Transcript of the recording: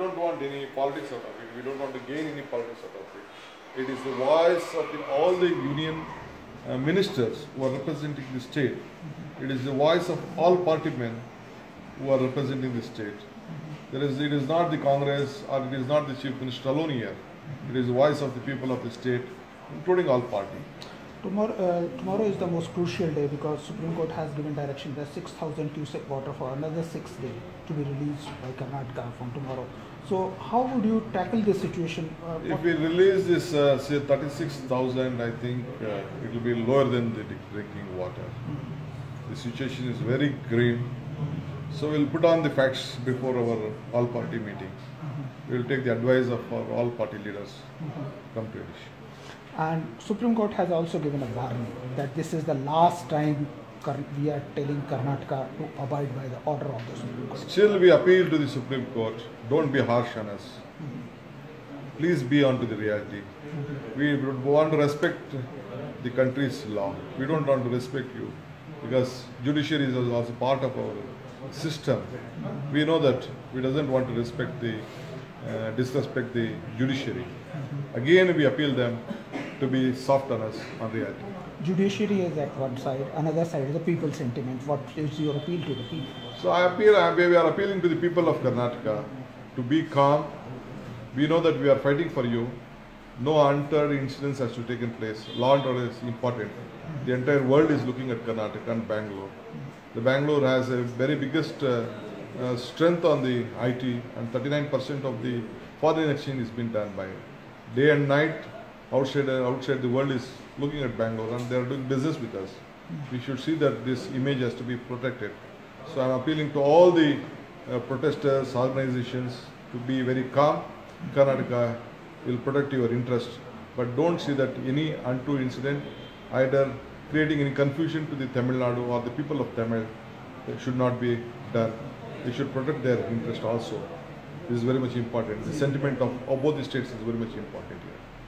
don't want any politics out of it. We don't want to gain any politics out of it. It is the voice of all the union ministers who are representing the state. It is the voice of all party men who are representing the state. It is not the Congress or it is not the Chief Minister alone here. It is the voice of the people of the state, including all parties. Tomorrow is the most crucial day because Supreme Court has given direction that 6,000 cubic water for another 6 days to be released by Karnataka from tomorrow. So how would you tackle this situation? If we release this, say 36,000, I think it will be lower than the drinking water. The situation is very grave. So we'll put on the facts before our all-party meeting. We'll take the advice of our all-party leaders come to it. And Supreme Court has also given a warning that this is the last time we are telling Karnataka to abide by the order of the Supreme Court. Still we appeal to the Supreme Court, don't be harsh on us. Please be onto the reality. We want to respect the country's law. We don't want to respect you because judiciary is also part of our system. We know that we doesn't want to respect the disrespect the judiciary. Again we appeal them to be soft on us on reality. Judiciary is at one side, another side is the people's sentiment. What is your appeal to the people? So we are appealing to the people of Karnataka to be calm. We know that we are fighting for you. No untoward incidents has to take place. Law and order is important. The entire world is looking at Karnataka and Bangalore. The Bangalore has a very biggest strength on the IT and 39% of the foreign exchange is being done by it. Day and night outside the world is looking at Bangalore and they are doing business with us. We should see that this image has to be protected. So I am appealing to all the protesters, organizations to be very calm. Karnataka will protect your interest, but don't see that any unto incident either creating any confusion to the Tamil Nadu or the people of Tamil. That should not be done. They should protect their interest also. This is very much important. The sentiment of both the states is very much important here.